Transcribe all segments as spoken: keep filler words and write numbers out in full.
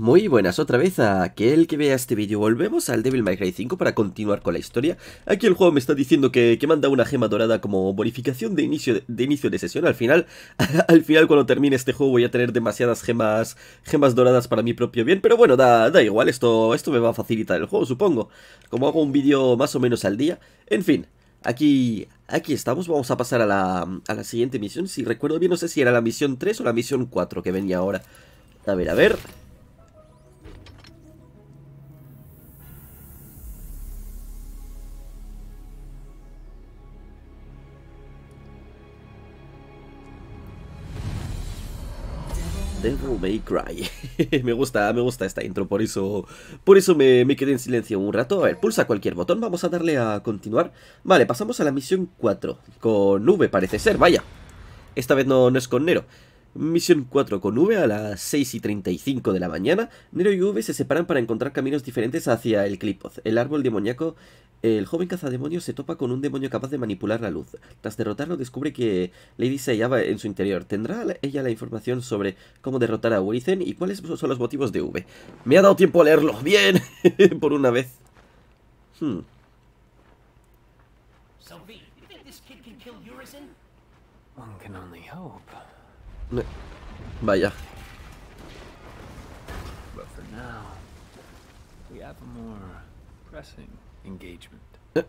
Muy buenas otra vez a aquel que vea este vídeo. Volvemos al Devil May Cry cinco para continuar con la historia. Aquí el juego me está diciendo que, que manda una gema dorada como bonificación de inicio de, de, inicio de sesión. Al final, al final cuando termine este juego voy a tener demasiadas gemas gemas doradas para mi propio bien. Pero bueno, da, da igual, esto, esto me va a facilitar el juego, supongo. Como hago un vídeo más o menos al día. En fin, aquí... Aquí estamos, vamos a pasar a la, a la siguiente misión. Si recuerdo bien, no sé si era la misión tres o la misión cuatro que venía ahora. A ver, a ver... Devil May Cry. me gusta, me gusta esta intro, por eso por eso me, me quedé en silencio un rato. A ver, pulsa cualquier botón, vamos a darle a continuar. Vale, pasamos a la misión cuatro, con V parece ser, vaya. Esta vez no, no es con Nero. Misión cuatro con V a las seis y treinta y cinco de la mañana. Nero y V se separan para encontrar caminos diferentes hacia el Clipoth, el árbol demoníaco. El joven cazademonios se topa con un demonio capaz de manipular la luz. Tras derrotarlo, descubre que Lady se hallaba en su interior. ¿Tendrá ella la información sobre cómo derrotar a Urizen y cuáles son los motivos de V? ¡Me ha dado tiempo a leerlo! ¡Bien! Por una vez. Hmm. So, V, ¿tú crees que este kid can kill Urizen? One can only hope. No. Vaya. But for now, we have a more pressing engagement. Eh.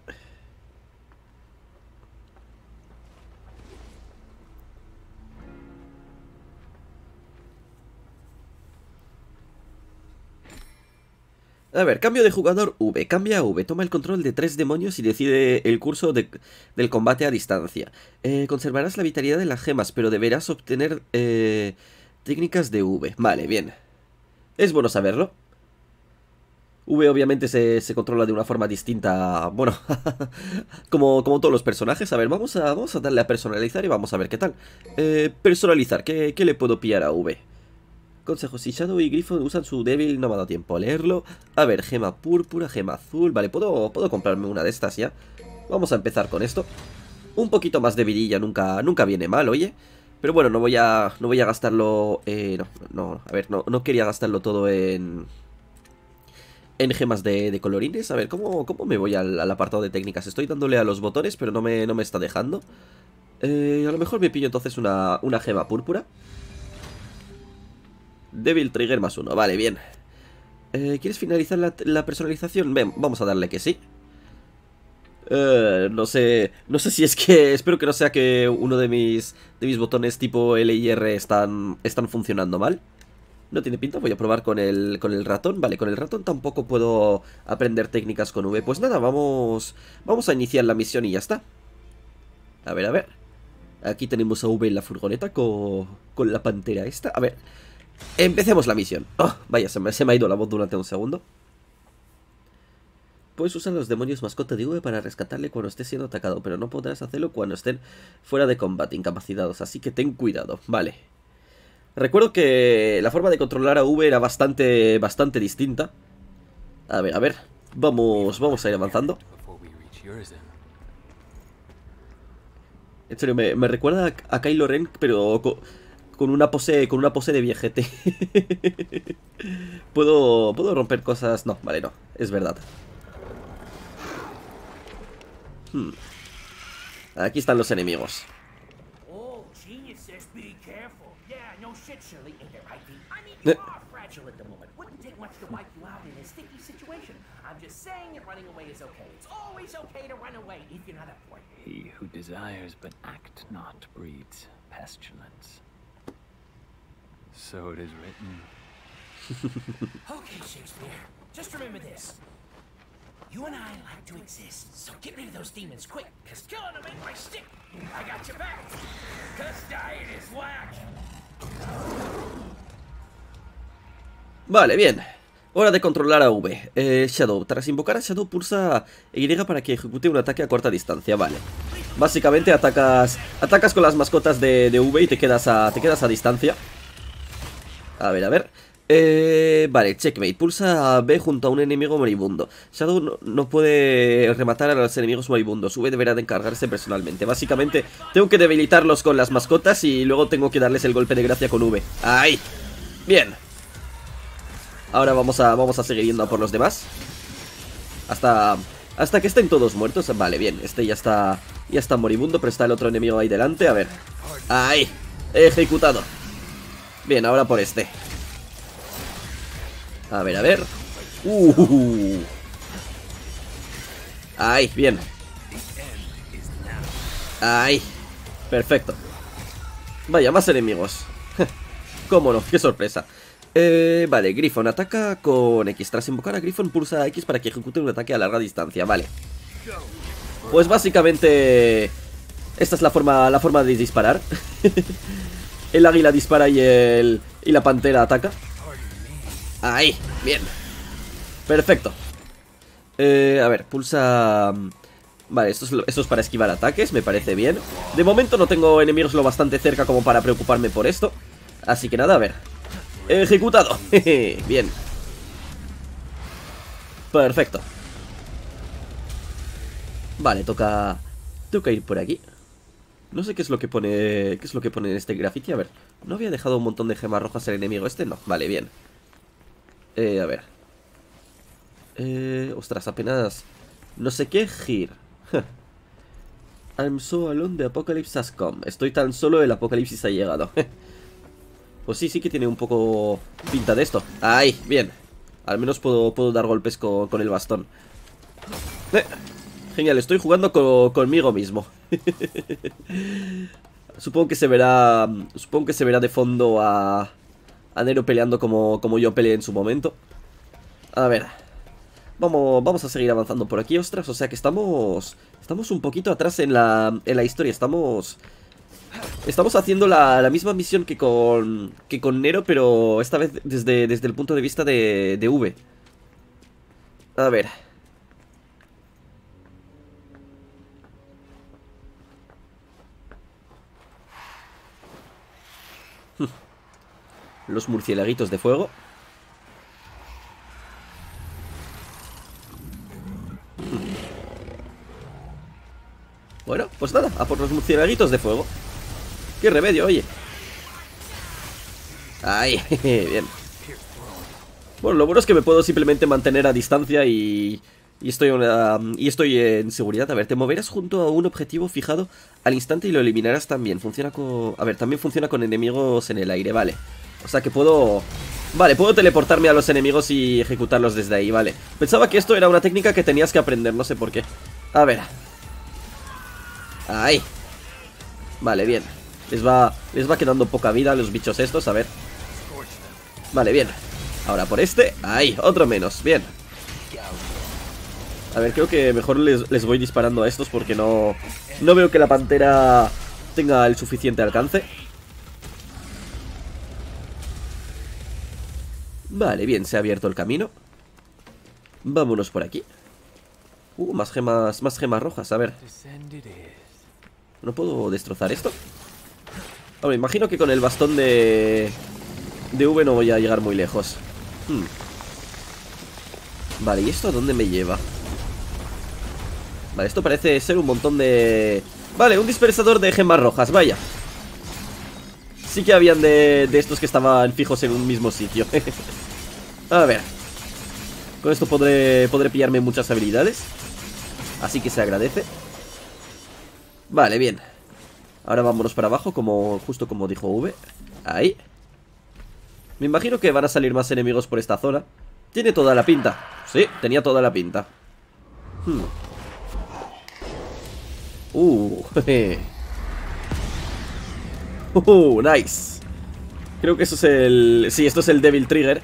A ver, cambio de jugador V, cambia a V, toma el control de tres demonios y decide el curso de, del combate a distancia. Eh, conservarás la vitalidad de las gemas, pero deberás obtener eh, técnicas de V. Vale, bien. Es bueno saberlo. V obviamente se, se controla de una forma distinta, bueno, como, como todos los personajes. A ver, vamos a, vamos a darle a personalizar y vamos a ver qué tal. Eh, personalizar, ¿qué, qué le puedo pillar a V? Consejos, si Shadow y Griffon usan su débil, no me ha dado tiempo a leerlo. A ver, gema púrpura, gema azul. Vale, ¿puedo, puedo comprarme una de estas ya? Vamos a empezar con esto. Un poquito más de vidilla nunca, nunca viene mal, oye. Pero bueno, no voy a, no voy a gastarlo... Eh, no, no, a ver, no, no quería gastarlo todo en... En gemas de, de colorines. A ver, ¿cómo, cómo me voy al, al apartado de técnicas? Estoy dándole a los botones, pero no me, no me está dejando. Eh, a lo mejor me pillo entonces una, una gema púrpura. Devil Trigger más uno, vale, bien. eh, ¿Quieres finalizar la, la personalización? Ven, vamos a darle que sí. eh, No sé No sé si es que... Espero que no sea que uno de mis de mis botones tipo L y R están, están funcionando mal. No tiene pinta, voy a probar con el, con el ratón. Vale, con el ratón tampoco puedo aprender técnicas con V. Pues nada, vamos Vamos a iniciar la misión y ya está. A ver, a ver. Aquí tenemos a V en la furgoneta con, con la pantera esta, a ver. Empecemos la misión. Oh, vaya, se me, se me ha ido la voz durante un segundo. Puedes usar los demonios mascota de V para rescatarle cuando esté siendo atacado, pero no podrás hacerlo cuando estén fuera de combate, incapacitados, así que ten cuidado. Vale. Recuerdo que la forma de controlar a V era bastante, bastante distinta. A ver, a ver. Vamos, vamos a ir avanzando. En serio, me, me recuerda a Kylo Ren, pero... Con una pose, con una pose de viejete. ¿Puedo, ¿Puedo romper cosas? No, vale, no. Es verdad. Hmm. Aquí están los enemigos. Eh. He who desires but act not breeds pestilence. So it is written. Okay, Shakespeare. Just remember this. You and I like to exist, so get rid of those demons quick, cause killing them ain't my shtick. I got your back. Cause dying is whack. Vale, bien. Hora de controlar a V. Eh, Shadow. Tras invocar a Shadow, pulsa Y para que ejecute un ataque a corta distancia. Vale. Básicamente atacas, atacas con las mascotas de, de V y te quedas a, te quedas a distancia. A ver, a ver. Eh, vale, checkmate. Pulsa a B junto a un enemigo moribundo. Shadow no, no puede rematar a los enemigos moribundos. V deberá de encargarse personalmente. Básicamente, tengo que debilitarlos con las mascotas y luego tengo que darles el golpe de gracia con V. ¡Ahí! Bien. Ahora vamos a, vamos a seguir yendo a por los demás. Hasta... Hasta que estén todos muertos. Vale, bien. Este ya está... Ya está moribundo, pero está el otro enemigo ahí delante. A ver. ¡Ahí! Ejecutado. Bien, ahora por este. A ver, a ver. ¡Uh! ¡Ahí! Bien. ¡Ahí! Perfecto. Vaya, más enemigos. ¿Cómo no? ¡Qué sorpresa! Eh, vale, Griffon ataca con X. Tras invocar a Griffon, pulsa X para que ejecute un ataque a larga distancia. Vale. Pues básicamente... Esta es la forma, la forma de disparar. El águila dispara y el... Y la pantera ataca. Ahí, bien. Perfecto. Eh, a ver, pulsa... Vale, esto es, esto es para esquivar ataques, me parece bien. De momento no tengo enemigos lo bastante cerca como para preocuparme por esto. Así que nada, a ver. Ejecutado. Bien. Perfecto. Vale, toca... Toca ir por aquí. No sé qué es lo que pone... Qué es lo que pone en este graffiti, a ver. ¿No había dejado un montón de gemas rojas el enemigo este? No, vale, bien. Eh, a ver. Eh, ostras, apenas... No sé qué gir. I'm so alone, the apocalypse has come. Estoy tan solo, el apocalipsis ha llegado. Pues sí, sí que tiene un poco pinta de esto. Ahí, bien. Al menos puedo, puedo dar golpes con, con el bastón. Eh, genial, estoy jugando co conmigo mismo. Supongo que se verá. Supongo que se verá de fondo a, a Nero peleando como, como yo peleé en su momento. A ver. Vamos, vamos a seguir avanzando por aquí, ostras, o sea que estamos estamos un poquito atrás en la, en la historia, estamos estamos haciendo la, la misma misión que con que con Nero, pero esta vez desde, desde el punto de vista de, de V. A ver. Los murciélaguitos de fuego. Bueno, pues nada, a por los murciélaguitos de fuego. ¡Qué remedio, oye! ¡Ay! Bien. Bueno, lo bueno es que me puedo simplemente mantener a distancia y... Y estoy, una, y estoy en seguridad. A ver, te moverás junto a un objetivo fijado al instante y lo eliminarás también. Funciona con... A ver, también funciona con enemigos en el aire, vale. O sea que puedo... Vale, puedo teleportarme a los enemigos y ejecutarlos desde ahí, vale. Pensaba que esto era una técnica que tenías que aprender, no sé por qué. A ver... Ahí. Vale, bien. Les va, les va quedando poca vida a los bichos estos, a ver. Vale, bien. Ahora por este. Ahí, otro menos, bien. A ver, creo que mejor les, les voy disparando a estos porque no... No veo que la pantera tenga el suficiente alcance. Vale, bien, se ha abierto el camino. Vámonos por aquí. Uh, más gemas, más gemas rojas, a ver. ¿No puedo destrozar esto? A ver, imagino que con el bastón de... De V no voy a llegar muy lejos. hmm. Vale, ¿y esto a dónde me lleva? Vale, esto parece ser un montón de... Vale, un dispersador de gemas rojas, vaya. Sí que habían de, de estos que estaban fijos en un mismo sitio. A ver. Con esto podré, podré pillarme muchas habilidades. Así que se agradece. Vale, bien. Ahora vámonos para abajo, como justo como dijo V. Ahí. Me imagino que van a salir más enemigos por esta zona. Tiene toda la pinta. Sí, tenía toda la pinta. hmm. Uh, jeje. Uh, nice. Creo que eso es el... Sí, esto es el Devil Trigger.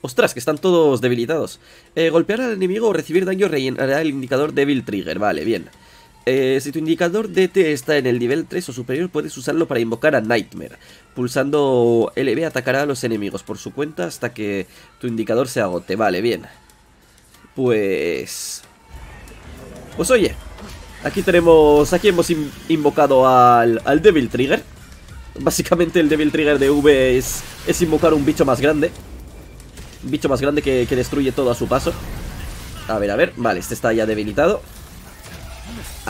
Ostras, que están todos debilitados. eh, Golpear al enemigo o recibir daño rellenará el indicador Devil Trigger, vale, bien. Eh, si tu indicador D T está en el nivel tres o superior, puedes usarlo para invocar a Nightmare. Pulsando L B atacará a los enemigos por su cuenta hasta que tu indicador se agote. Vale, bien. Pues... Pues oye, aquí tenemos... Aquí hemos in invocado al, al Devil Trigger. Básicamente el Devil Trigger de V es, es invocar un bicho más grande. Un bicho más grande que, que destruye todo a su paso. A ver, a ver. Vale, este está ya debilitado.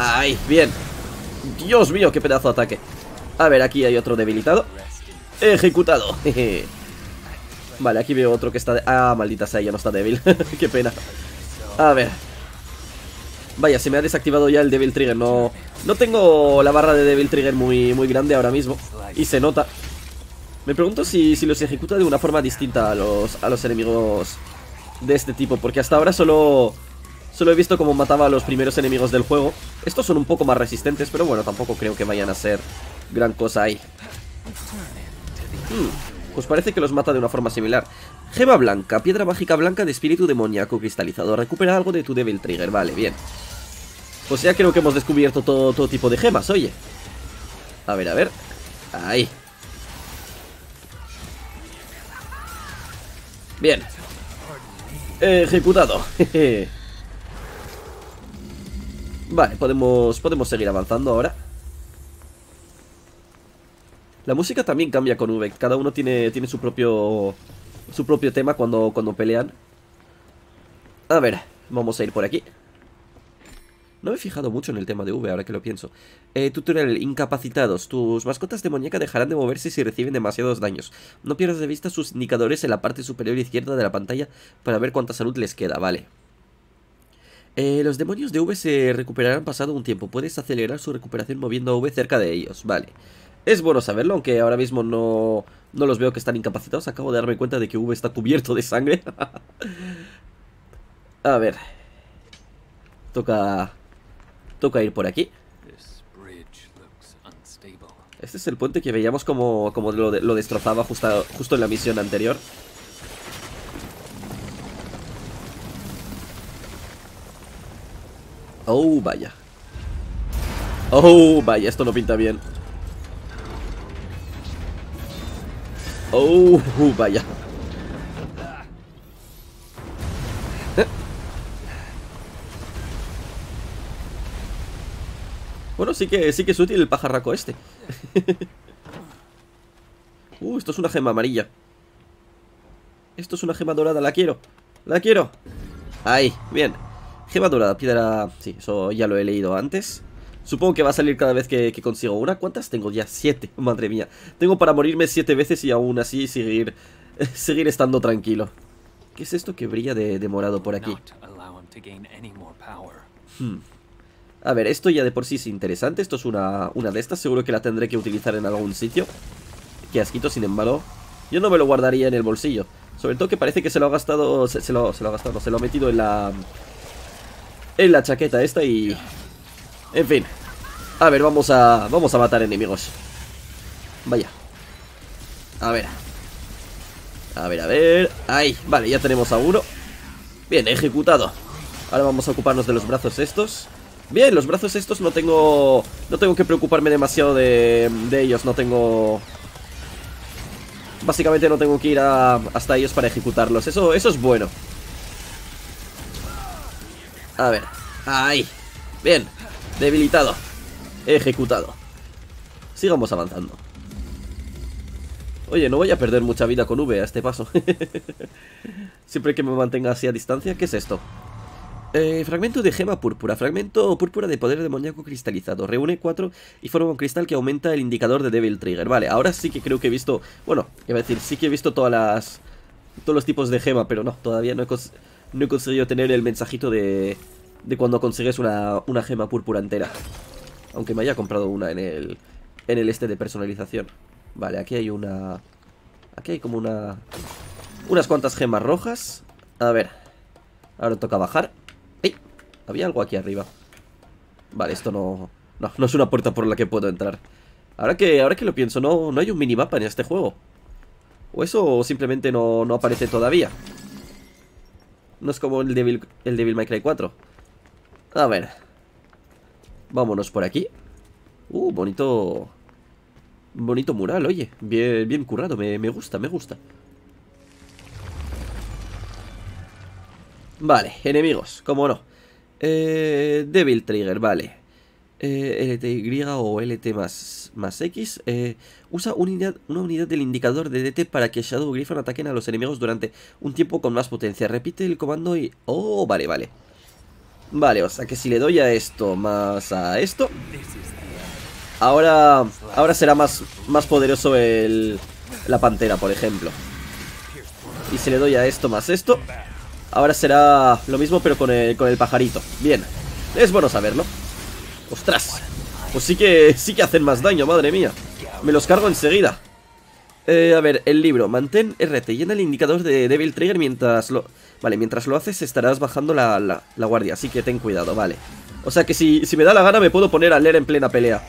¡Ay! Bien. Dios mío, qué pedazo de ataque. A ver, aquí hay otro debilitado. Ejecutado. Vale, aquí veo otro que está... De... Ah, maldita sea, ya no está débil. Qué pena. A ver. Vaya, se me ha desactivado ya el Devil Trigger. No, no tengo la barra de Devil Trigger muy, muy grande ahora mismo. Y se nota. Me pregunto si, si los ejecuta de una forma distinta a los, a los enemigos de este tipo. Porque hasta ahora solo... Solo he visto cómo mataba a los primeros enemigos del juego. Estos son un poco más resistentes, pero bueno, tampoco creo que vayan a ser gran cosa ahí. Hmm, pues parece que los mata de una forma similar. Gema blanca, piedra mágica blanca de espíritu demoníaco cristalizado. Recupera algo de tu Devil Trigger, vale, bien. Pues ya creo que hemos descubierto todo, todo tipo de gemas, oye. A ver, a ver. Ahí. Bien. Ejecutado. Jeje. Vale, podemos, podemos seguir avanzando ahora. La música también cambia con V. Cada uno tiene, tiene su propio su propio tema cuando, cuando pelean. A ver, vamos a ir por aquí. No me he fijado mucho en el tema de V, ahora que lo pienso. Eh, tutorial, incapacitados. Tus mascotas de muñeca dejarán de moverse si reciben demasiados daños. No pierdas de vista sus indicadores en la parte superior izquierda de la pantalla para ver cuánta salud les queda, vale. Eh, los demonios de V se recuperarán pasado un tiempo. Puedes acelerar su recuperación moviendo a V cerca de ellos. Vale. Es bueno saberlo, aunque ahora mismo no, no los veo que están incapacitados. Acabo de darme cuenta de que V está cubierto de sangre. A ver. Toca... Toca ir por aquí. Este es el puente que veíamos como, como lo, de, lo destrozaba justa, justo en la misión anterior. Oh, vaya. Oh, vaya, esto no pinta bien. Oh, vaya. ¿Eh? Bueno, sí que, sí que es útil el pajarraco este. Uh, esto es una gema amarilla. Esto es una gema dorada, la quiero. La quiero. Ahí, bien. Gema dorada, piedra... Sí, eso ya lo he leído antes. Supongo que va a salir cada vez que, que consigo una. ¿Cuántas tengo ya? Siete, madre mía. Tengo para morirme siete veces y aún así seguir seguir estando tranquilo. ¿Qué es esto que brilla de, de morado por aquí? Hmm. A ver, esto ya de por sí es interesante. Esto es una, una de estas. Seguro que la tendré que utilizar en algún sitio. Qué asquito, sin embargo. Yo no me lo guardaría en el bolsillo. Sobre todo que parece que se lo ha gastado... Se, se, lo, se lo ha gastado, no, se lo ha metido en la... En la chaqueta esta y... En fin. A ver, vamos a... Vamos a matar enemigos. Vaya. A ver. A ver, a ver... Ahí. Vale, ya tenemos a uno. Bien, ejecutado. Ahora vamos a ocuparnos de los brazos estos. Bien, los brazos estos no tengo... No tengo que preocuparme demasiado de, de ellos. No tengo... Básicamente no tengo que ir a, hasta ellos para ejecutarlos. Eso, eso es bueno. A ver, ahí. Bien, debilitado. Ejecutado. Sigamos avanzando. Oye, no voy a perder mucha vida con V a este paso. Siempre que me mantenga así a distancia. ¿Qué es esto? Eh, fragmento de gema púrpura. Fragmento púrpura de poder demoníaco cristalizado. Reúne cuatro y forma un cristal que aumenta el indicador de Devil Trigger. Vale, ahora sí que creo que he visto... Bueno, iba a decir, sí que he visto todas las... Todos los tipos de gema, pero no, todavía no he conseguido... No he conseguido tener el mensajito de, de cuando consigues una, una gema púrpura entera. Aunque me haya comprado una en el, en el este de personalización. Vale, aquí hay una... Aquí hay como una... Unas cuantas gemas rojas. A ver. Ahora toca bajar. ¡Ey! Había algo aquí arriba. Vale, esto no... No, no es una puerta por la que puedo entrar. Ahora que, ahora que lo pienso, no, no hay un minimapa en este juego. O eso simplemente no, no aparece todavía. No es como el Devil, el Devil May Cry cuatro. A ver. Vámonos por aquí. Uh, bonito. Bonito mural, oye. Bien, bien currado, me, me gusta, me gusta. Vale, enemigos, cómo no. eh, Devil Trigger, vale. eh, L T Y o L T más, más X. eh, Usa unidad, una unidad del indicador de D T para que Shadow y Griffon ataquen a los enemigos durante un tiempo con más potencia. Repite el comando y... Oh, vale, vale. Vale, o sea que si le doy a esto más a esto... Ahora... Ahora será más, más poderoso el... La pantera, por ejemplo. Y si le doy a esto más esto, ahora será lo mismo pero con el, con el pajarito. Bien, es bueno saberlo. ¡Ostras! Pues sí que, sí que hacen más daño, madre mía. Me los cargo enseguida. Eh, a ver, el libro. Mantén R T, llena el indicador de Devil Trigger mientras lo... Vale, mientras lo haces estarás bajando la, la, la guardia, así que ten cuidado, vale. O sea que si, si me da la gana me puedo poner a leer en plena pelea.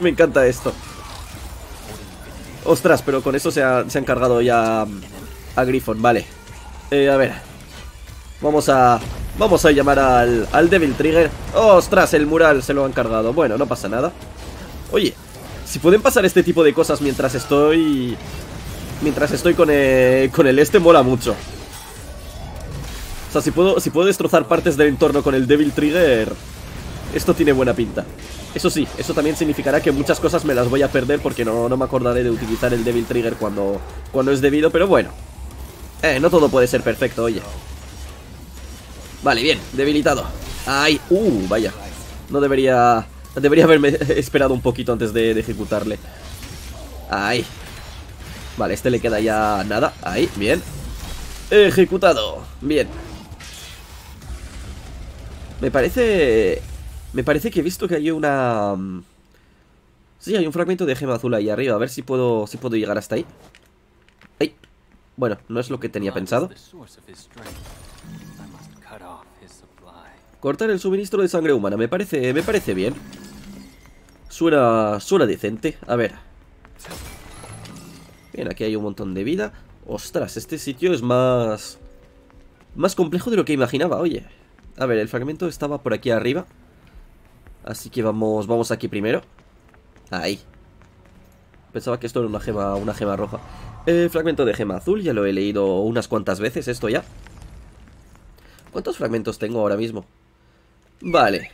Me encanta esto. Ostras, pero con eso se, ha, se han cargado ya a Griffon, vale. Eh, a ver. Vamos a... Vamos a llamar al, al Devil Trigger. ¡Ostras! El mural se lo han cargado. Bueno, no pasa nada. Oye, si pueden pasar este tipo de cosas mientras estoy... Mientras estoy con el, con el este, mola mucho. O sea, si puedo, si puedo destrozar partes del entorno con el Devil Trigger, esto tiene buena pinta. Eso sí, eso también significará que muchas cosas me las voy a perder porque no, no me acordaré de utilizar el Devil Trigger cuando, cuando es debido, pero bueno. Eh, no todo puede ser perfecto, oye. Vale, bien, debilitado. Ay, uh, vaya. No debería... Debería haberme esperado un poquito antes de, de ejecutarle. Ay. Vale, este le queda ya nada. Ahí, bien. Ejecutado, bien. Me parece... Me parece que he visto que hay una... Sí, hay un fragmento de gema azul ahí arriba. A ver si puedo, si puedo llegar hasta ahí. Ay. Bueno, no es lo que tenía pensado. Cortar el suministro de sangre humana. Me parece, me parece bien. Suena, suena decente. A ver. Bien, aquí hay un montón de vida. Ostras, este sitio es más... Más complejo de lo que imaginaba, oye. A ver, el fragmento estaba por aquí arriba. Así que vamos, vamos aquí primero. Ahí. Pensaba que esto era una gema, una gema roja. El fragmento de gema azul, ya lo he leído unas cuantas veces esto ya. ¿Cuántos fragmentos tengo ahora mismo? Vale.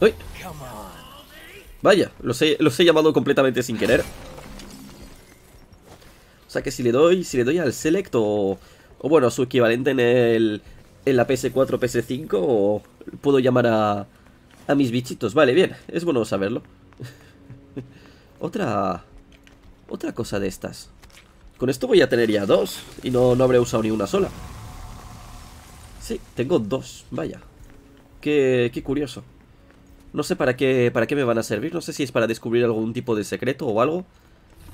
¡Uy! Vaya, los he, los he llamado completamente sin querer. O sea que si le doy, si le doy al Select o, o bueno, su equivalente en el en la P S cuatro, P S cinco, o puedo llamar a, a mis bichitos. Vale, bien, es bueno saberlo. Otra otra cosa de estas. Con esto voy a tener ya dos y no, no habré usado ni una sola. Sí, tengo dos, vaya. Qué, qué curioso. No sé para qué, para qué me van a servir. No sé si es para descubrir algún tipo de secreto o algo.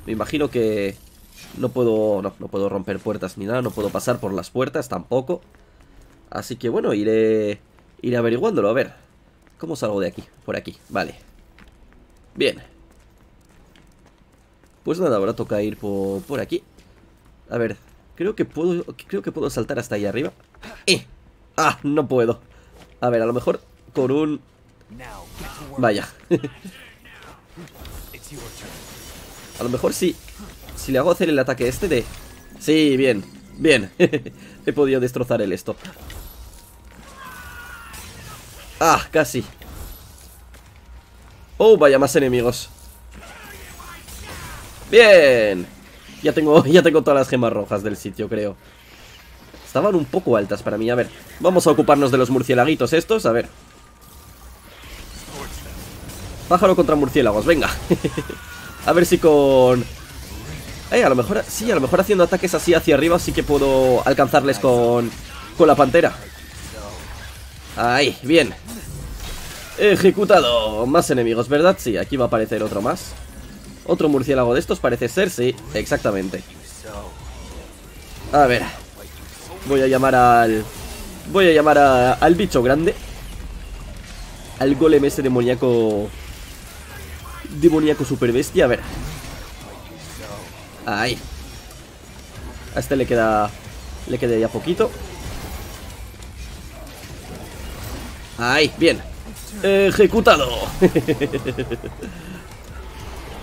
Me imagino que no puedo, no, no puedo romper puertas ni nada. No puedo pasar por las puertas tampoco. Así que bueno, iré, iré averiguándolo. A ver, ¿cómo salgo de aquí? Por aquí, vale. Bien. Pues nada, ahora toca ir por, por aquí. A ver, creo que puedo, creo que puedo saltar hasta ahí arriba. ¡Eh! ¡Ah! No puedo. A ver, a lo mejor con un... Vaya. A lo mejor sí. Si le hago hacer el ataque este de... Sí, bien, bien. He podido destrozar el esto. Ah, casi. Oh, vaya, más enemigos. Bien. Ya tengo, ya tengo todas las gemas rojas del sitio, creo. Estaban un poco altas para mí. A ver, vamos a ocuparnos de los murciélaguitos estos. A ver. Pájaro contra murciélagos, venga. A ver si con... Eh, a lo mejor... Sí, a lo mejor haciendo ataques así hacia arriba sí que puedo alcanzarles con... Con la pantera. Ahí, bien. Ejecutado. Más enemigos, ¿verdad? Sí, aquí va a aparecer otro más. Otro murciélago de estos parece ser, sí. Exactamente. A ver... Voy a llamar al... Voy a llamar a, al bicho grande. Al golem ese demoníaco... Demoníaco super bestia, a ver. Ahí. A este le queda... Le queda ya poquito. Ahí, bien. Ejecutado.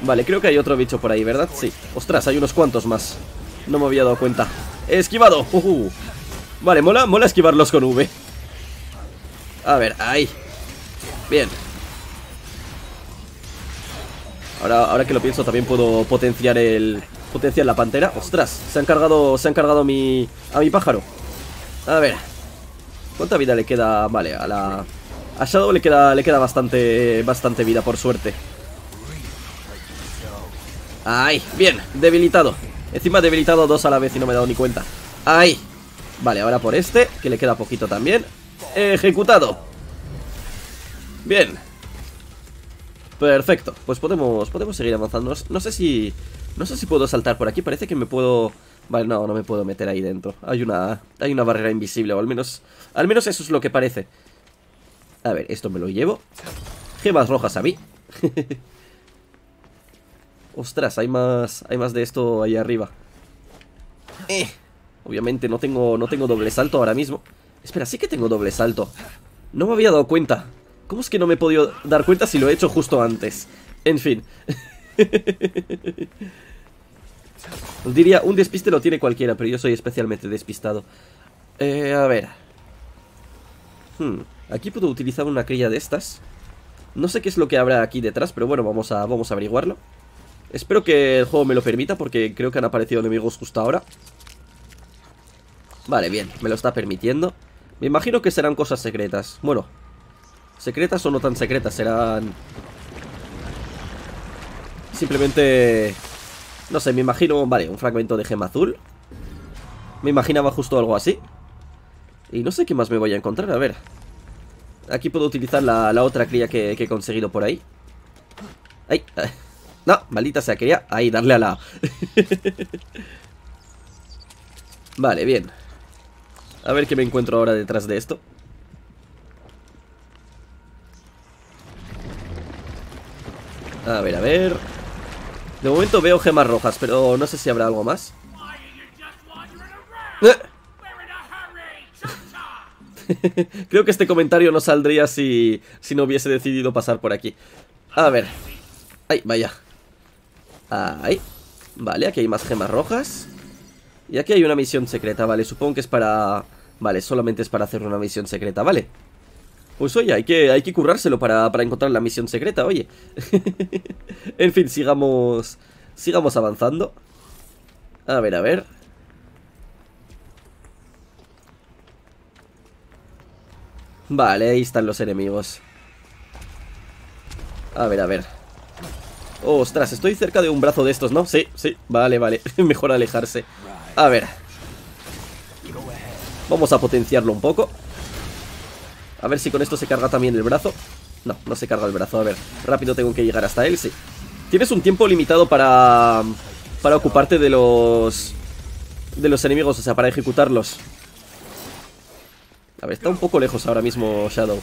Vale, creo que hay otro bicho por ahí, ¿verdad? Sí. Ostras, hay unos cuantos más. No me había dado cuenta. Esquivado. Uh-huh. Vale, mola, mola esquivarlos con V. A ver, ahí. Bien. Ahora, ahora que lo pienso también puedo potenciar el... Potenciar la pantera. Ostras, se han cargado, se han cargado mi, a mi pájaro. A ver. ¿Cuánta vida le queda? Vale, a la... A Shadow le queda, le queda bastante, bastante vida, por suerte. Ahí, bien, debilitado. Encima he debilitado a dos a la vez y no me he dado ni cuenta. ¡Ahí! Vale, ahora por este, que le queda poquito también. ¡Ejecutado! Bien. Perfecto. Pues podemos, podemos seguir avanzando. No sé si... No sé si puedo saltar por aquí. Parece que me puedo... Vale, no, no me puedo meter ahí dentro. Hay una... Hay una barrera invisible, o al menos... Al menos eso es lo que parece. A ver, esto me lo llevo. Gemas rojas a mí. Ostras, hay más... Hay más de esto ahí arriba. Eh... Obviamente no tengo, no tengo doble salto ahora mismo. Espera, sí que tengo doble salto. No me había dado cuenta. ¿Cómo es que no me he podido dar cuenta si lo he hecho justo antes? En fin. Diría, un despiste lo tiene cualquiera, pero yo soy especialmente despistado. Eh, a ver. Hmm, aquí puedo utilizar una crilla de estas. No sé qué es lo que habrá aquí detrás, pero bueno, vamos a, vamos a averiguarlo. Espero que el juego me lo permita, porque creo que han aparecido enemigos justo ahora. Vale, bien, me lo está permitiendo. Me imagino que serán cosas secretas. Bueno, secretas o no tan secretas, serán... Simplemente... No sé, me imagino... Vale, un fragmento de gema azul. Me imaginaba justo algo así. Y no sé qué más me voy a encontrar, a ver. Aquí puedo utilizar la, la otra cría que, que he conseguido por ahí. ¡Ay! No, maldita sea cría. Ahí, darle a la... Vale, bien. A ver qué me encuentro ahora detrás de esto. A ver, a ver. De momento veo gemas rojas, pero no sé si habrá algo más. Creo que este comentario no saldría si, si no hubiese decidido pasar por aquí. A ver. Ay, vaya. Ahí. Vale, aquí hay más gemas rojas. Y aquí hay una misión secreta, vale, supongo que es para... Vale, solamente es para hacer una misión secreta, vale. Pues oye, hay que, hay que currárselo para, para encontrar la misión secreta, oye. En fin, sigamos... Sigamos avanzando. A ver, a ver. Vale, ahí están los enemigos. A ver, a ver. Ostras, estoy cerca de un brazo de estos, ¿no? Sí, sí, vale, vale. Mejor alejarse. A ver. Vamos a potenciarlo un poco. A ver si con esto se carga también el brazo. No, no se carga el brazo, a ver. Rápido tengo que llegar hasta él, sí. Tienes un tiempo limitado para... Para ocuparte de los... De los enemigos, o sea, para ejecutarlos. A ver, está un poco lejos ahora mismo Shadow.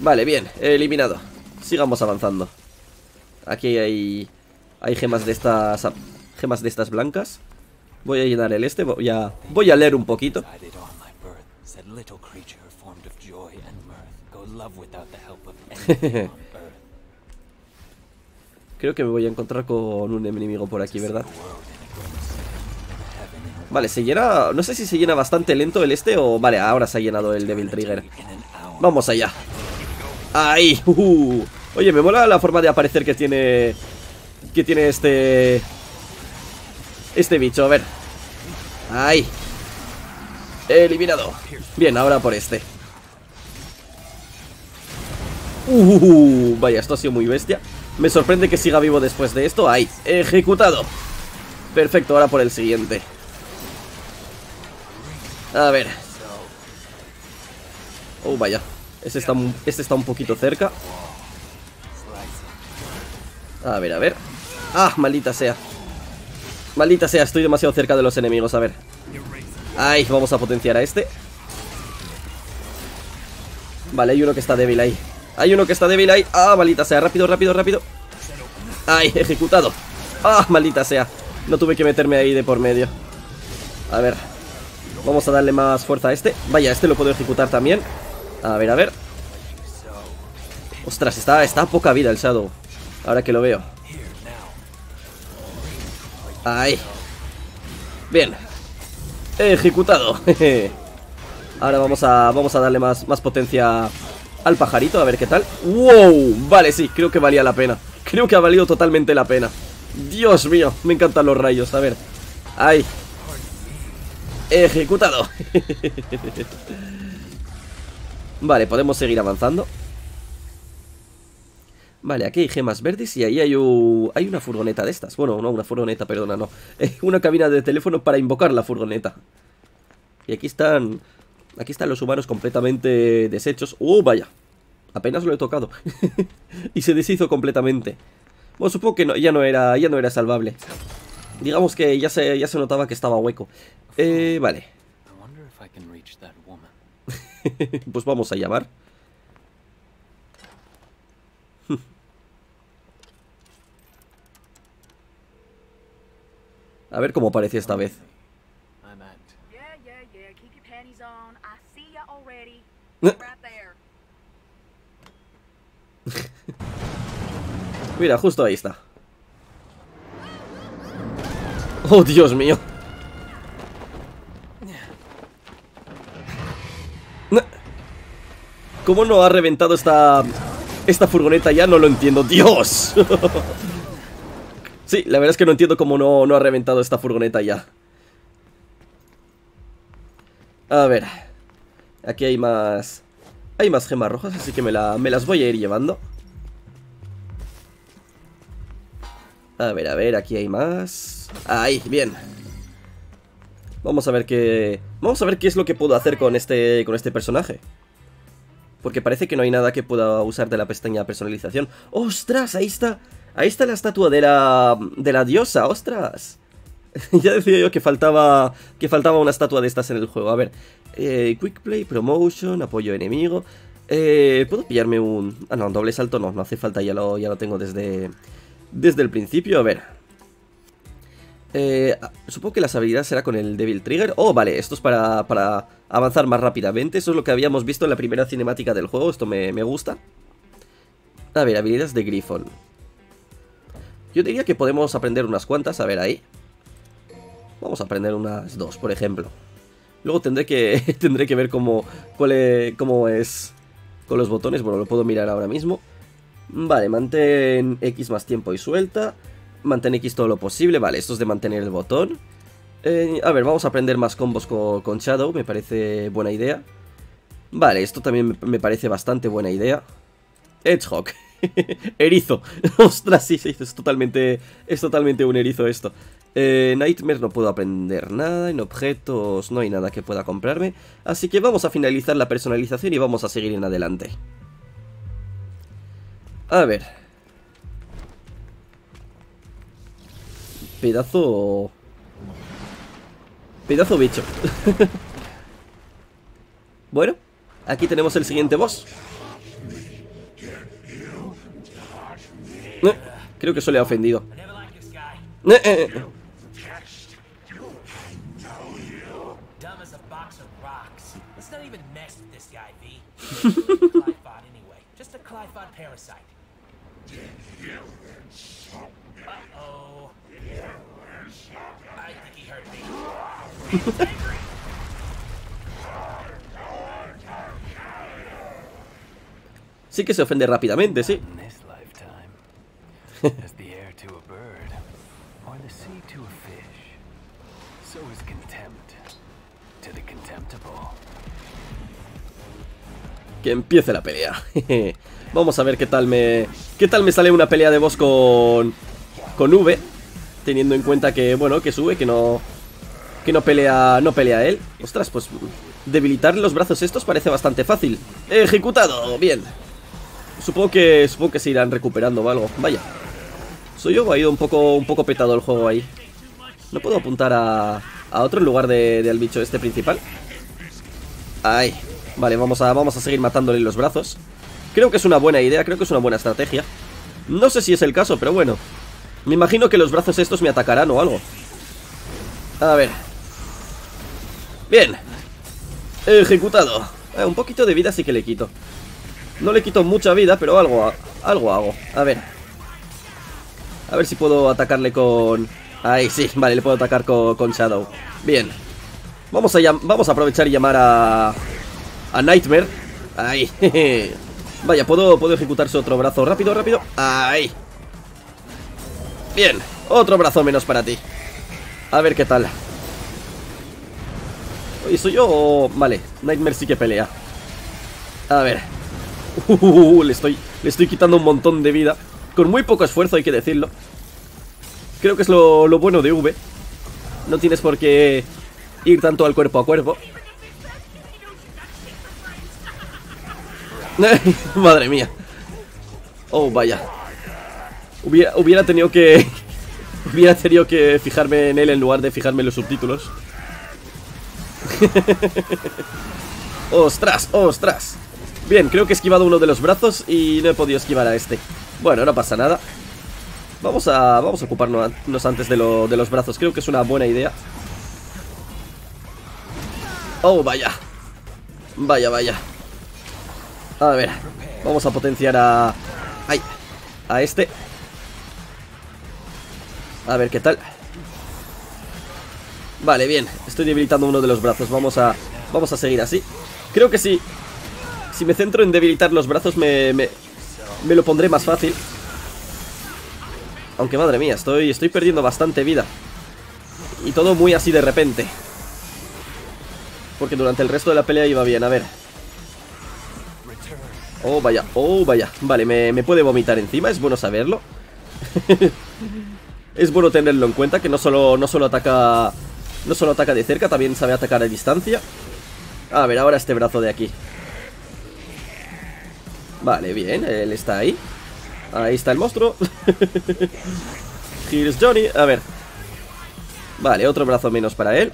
Vale, bien, eliminado. Sigamos avanzando. Aquí hay... Hay gemas de estas... Gemas de estas blancas. Voy a llenar el este. Voy a, voy a leer un poquito. Creo que me voy a encontrar con un enemigo por aquí, ¿verdad? Vale, se llena... No sé si se llena bastante lento el este o... Vale, ahora se ha llenado el Devil Trigger. Vamos allá. ¡Ahí! Uh-huh. Oye, me mola la forma de aparecer que tiene... Que tiene este... Este bicho, a ver. Ahí. Eliminado. Bien, ahora por este. Uh, vaya, esto ha sido muy bestia. Me sorprende que siga vivo después de esto. Ahí, ejecutado. Perfecto, ahora por el siguiente. A ver. Oh, vaya. Este está, este está un poquito cerca. A ver, a ver. Ah, maldita sea. Maldita sea, estoy demasiado cerca de los enemigos, a ver. Ay, vamos a potenciar a este. Vale, hay uno que está débil ahí. Hay uno que está débil ahí. Ah, maldita sea, rápido, rápido, rápido. Ay, ejecutado. Ah, maldita sea. No tuve que meterme ahí de por medio. A ver. Vamos a darle más fuerza a este. Vaya, este lo puedo ejecutar también. A ver, a ver. Ostras, está, está a poca vida el Shadow. Ahora que lo veo. Ahí. Bien. Ejecutado. Ahora vamos a, vamos a darle más, más potencia al pajarito. A ver qué tal. ¡Wow! Vale, sí, creo que valía la pena. Creo que ha valido totalmente la pena. Dios mío, me encantan los rayos. A ver. Ahí. Ejecutado. Vale, podemos seguir avanzando. Vale, aquí hay gemas verdes y ahí hay, un... hay una furgoneta de estas. Bueno, no, una furgoneta, perdona, no. Una cabina de teléfono para invocar la furgoneta. Y aquí están... Aquí están los humanos completamente deshechos. ¡Uh, vaya! Apenas lo he tocado. Y se deshizo completamente. Bueno, supongo que no, ya, no era, ya no era salvable. Digamos que ya se, ya se notaba que estaba hueco. Eh, vale. Pues vamos a llamar. A ver cómo parece esta vez. Mira, justo ahí está. Oh, Dios mío. ¿Cómo no ha reventado esta, esta furgoneta ya? No lo entiendo. ¡Dios! Sí, la verdad es que no entiendo cómo no, no ha reventado esta furgoneta ya. A ver. Aquí hay más... Hay más gemas rojas, así que me, la, me las voy a ir llevando. A ver, a ver, aquí hay más... Ahí, bien. Vamos a ver qué... Vamos a ver qué es lo que puedo hacer con este, con este personaje. Porque parece que no hay nada que pueda usar de la pestaña personalización. ¡Ostras! Ahí está. Ahí está la estatua de la... de la diosa. ¡Ostras! Ya decía yo que faltaba... Que faltaba una estatua de estas en el juego. A ver. Eh, quick play, promotion, apoyo enemigo. Eh, ¿Puedo pillarme un...? Ah, no, un doble salto no. No hace falta. Ya lo, ya lo tengo desde... Desde el principio. A ver. Eh, supongo que las habilidades será con el Devil Trigger. Oh, vale, esto es para, para avanzar más rápidamente. Eso es lo que habíamos visto en la primera cinemática del juego. Esto me, me gusta. A ver, habilidades de Griffon. Yo diría que podemos aprender unas cuantas. A ver, ahí. Vamos a aprender unas dos, por ejemplo. Luego tendré que, tendré que ver cómo, cuál es, cómo es con los botones. Bueno, lo puedo mirar ahora mismo. Vale, mantén X más tiempo y suelta. Mantén X todo lo posible. Vale, esto es de mantener el botón. Eh, a ver, vamos a aprender más combos con, con Shadow. Me parece buena idea. Vale, esto también me parece bastante buena idea. Hedgehog. Erizo. Ostras, sí, sí, es totalmente, es totalmente un erizo esto. Eh, Nightmare no puedo aprender nada. En objetos no hay nada que pueda comprarme. Así que vamos a finalizar la personalización y vamos a seguir en adelante. A ver... Pedazo... Pedazo bicho. Bueno, aquí tenemos el siguiente boss. eh, Creo que eso le ha ofendido. eh, eh, eh. Sí que se ofende rápidamente, sí. Que empiece la pelea. Vamos a ver qué tal me qué tal me sale una pelea de boss con con V, teniendo en cuenta que bueno, que sube, que no que no pelea, no pelea él. Ostras, pues debilitar los brazos estos parece bastante fácil. Ejecutado, bien. Supongo que supongo que se irán recuperando o algo. Vaya. Soy yo, ha ido un poco un poco petado el juego ahí. No puedo apuntar a, a otro en lugar de, de al bicho este principal. Ay. Vale, vamos a, vamos a seguir matándole los brazos. Creo que es una buena idea, creo que es una buena estrategia. No sé si es el caso, pero bueno. Me imagino que los brazos estos me atacarán o algo. A ver. Bien. Ejecutado. Eh, un poquito de vida sí que le quito. No le quito mucha vida, pero algo, algo hago. A ver. A ver si puedo atacarle con... Ahí sí, vale, le puedo atacar con, con Shadow. Bien. Vamos a, vamos a aprovechar y llamar a... A Nightmare. Ahí. Jeje. Vaya, ¿puedo, puedo ejecutarse otro brazo. Rápido, rápido. Ahí. Bien. Otro brazo menos para ti. A ver qué tal. Oye, ¿soy yo o...? Vale. Nightmare sí que pelea. A ver. Uh, le estoy... Le estoy quitando un montón de vida. Con muy poco esfuerzo, hay que decirlo. Creo que es lo, lo bueno de V. No tienes por qué ir tanto al cuerpo a cuerpo. Madre mía. Oh, vaya. Hubiera, hubiera tenido que... hubiera tenido que fijarme en él en lugar de fijarme en los subtítulos. ¡Ostras! ¡Ostras! Bien, creo que he esquivado uno de los brazos y no he podido esquivar a este. Bueno, no pasa nada. Vamos a, vamos a ocuparnos antes de, lo, de los brazos. Creo que es una buena idea. ¡Oh, vaya! Vaya, vaya. A ver, vamos a potenciar a... ¡ay! A este. A ver qué tal. Vale, bien. Estoy debilitando uno de los brazos. Vamos a, vamos a seguir así. Creo que sí. Si me centro en debilitar los brazos me, me, me lo pondré más fácil. Aunque madre mía, estoy, estoy perdiendo bastante vida. Y todo muy así de repente. Porque durante el resto de la pelea iba bien. A ver. Oh, vaya. Oh, vaya. Vale, me, me puede vomitar encima. Es bueno saberlo. Es bueno tenerlo en cuenta, que no solo, no solo ataca no solo ataca de cerca, también sabe atacar a distancia. A ver, ahora este brazo de aquí. Vale, bien, él está ahí. Ahí está el monstruo. Here's Johnny, a ver. Vale, otro brazo menos para él.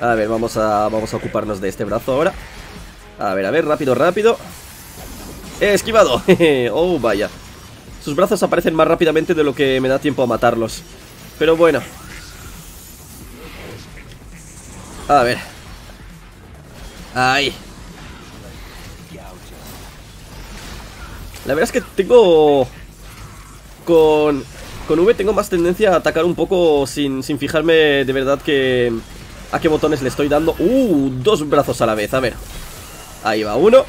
A ver, vamos a, vamos a ocuparnos de este brazo ahora. A ver, a ver, rápido, rápido. He esquivado. Oh, vaya. Sus brazos aparecen más rápidamente de lo que me da tiempo a matarlos. Pero bueno. A ver. Ahí. La verdad es que tengo... Con... Con V tengo más tendencia a atacar un poco sin, sin fijarme de verdad que... a qué botones le estoy dando. Uh, dos brazos a la vez, a ver. Ahí va uno.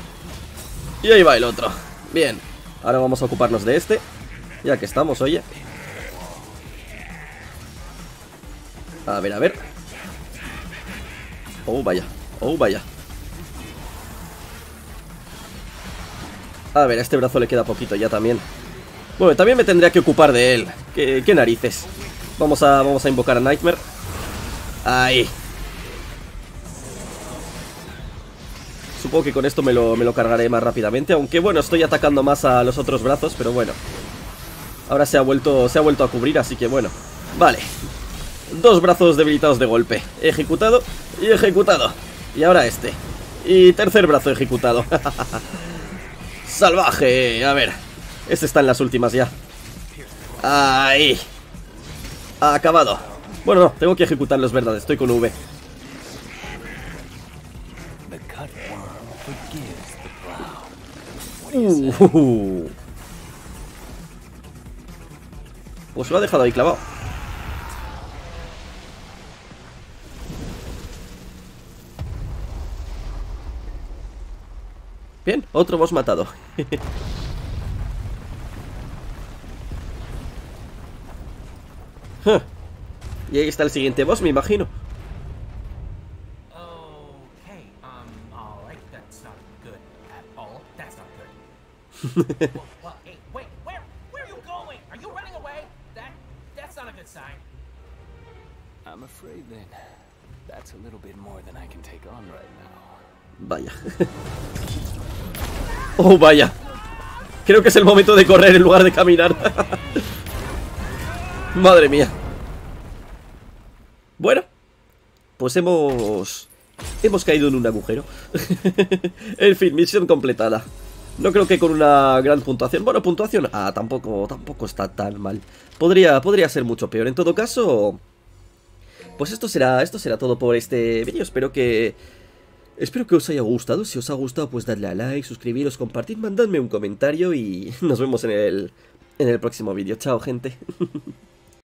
Y ahí va el otro. Bien. Ahora vamos a ocuparnos de este. Ya que estamos, oye. A ver, a ver. Oh, vaya. Oh, vaya. A ver, a este brazo le queda poquito ya también. Bueno, también me tendría que ocupar de él. ¿Qué, qué narices? Vamos a, vamos a invocar a Nightmare. Ahí. Supongo que con esto me lo, me lo cargaré más rápidamente. Aunque bueno, estoy atacando más a los otros brazos. Pero bueno. Ahora se ha vuelto, se ha vuelto a cubrir, así que bueno. Vale. Dos brazos debilitados de golpe. Ejecutado y ejecutado. Y ahora este. Y tercer brazo ejecutado. Salvaje. A ver. Este está en las últimas ya. Ahí. Acabado. Bueno, no, tengo que ejecutarlos, verdad. Estoy con V. Uh. Pues lo ha dejado ahí clavado. Bien, otro boss matado. huh. Y ahí está el siguiente boss, me imagino. Vaya. Oh, vaya. Creo que es el momento de correr en lugar de caminar. Madre mía. Bueno, pues hemos hemos caído en un agujero. En fin, misión completada. No creo que con una gran puntuación. Bueno, puntuación... Ah, tampoco, tampoco está tan mal. Podría, podría ser mucho peor. En todo caso... Pues esto será, esto será todo por este vídeo. Espero que... Espero que os haya gustado. Si os ha gustado, pues dadle a like, suscribiros, compartid, mandadme un comentario y nos vemos en el, en el próximo vídeo. Chao, gente.